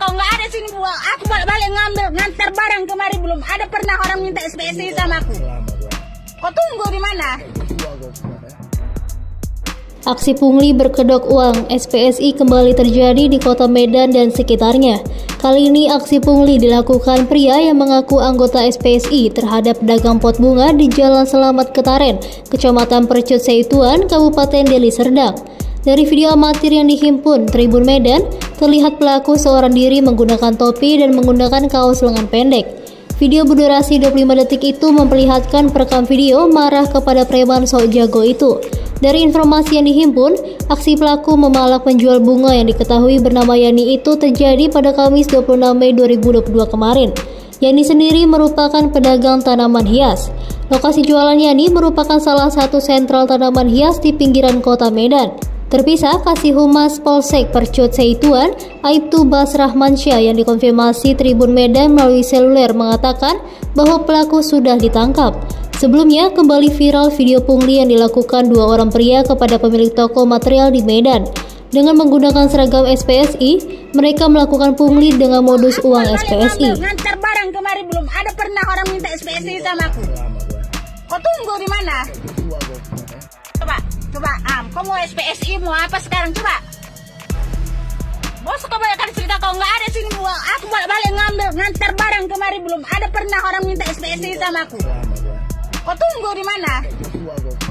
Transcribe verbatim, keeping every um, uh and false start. kau nggak ada sini buang. Aku balik-balik ngambil, ngantar barang kemari belum ada pernah orang minta S P S I sama aku. Kau tunggu di mana? Aksi pungli berkedok uang S P S I kembali terjadi di kota Medan dan sekitarnya. Kali ini aksi pungli dilakukan pria yang mengaku anggota S P S I terhadap pedagang pot bunga di Jalan Selamat Ketaren, Kecamatan Percut Sei Tuan, Kabupaten Deli Serdang. Dari video amatir yang dihimpun Tribun Medan, terlihat pelaku seorang diri menggunakan topi dan menggunakan kaos lengan pendek. Video berdurasi dua puluh lima detik itu memperlihatkan perekam video marah kepada preman sok jago itu. Dari informasi yang dihimpun, aksi pelaku memalak penjual bunga yang diketahui bernama Yani itu terjadi pada Kamis dua puluh enam Mei dua ribu dua puluh dua kemarin. Yani sendiri merupakan pedagang tanaman hias. Lokasi jualan Yani merupakan salah satu sentral tanaman hias di pinggiran kota Medan. Terpisah Kasih Humas Polsek Percut Sei Tuan, Aiptu Basrah Mansyah yang dikonfirmasi Tribun Medan melalui seluler mengatakan bahwa pelaku sudah ditangkap. Sebelumnya kembali viral video pungli yang dilakukan dua orang pria kepada pemilik toko material di Medan. Dengan menggunakan seragam S P S I, mereka melakukan pungli dengan modus uang S P S I. Ngantar barang kemari belum ada pernah orang minta S P S I sama aku. Kau tunggu di mana? Coba, coba, am, kau mau S P S I mau apa sekarang, coba? Bos, kau bayangkan cerita kau nggak ada sini buang. Aku balik-balik ngambil, ngantar barang kemari belum ada pernah orang minta S P S I sama aku. Kau tunggu di mana?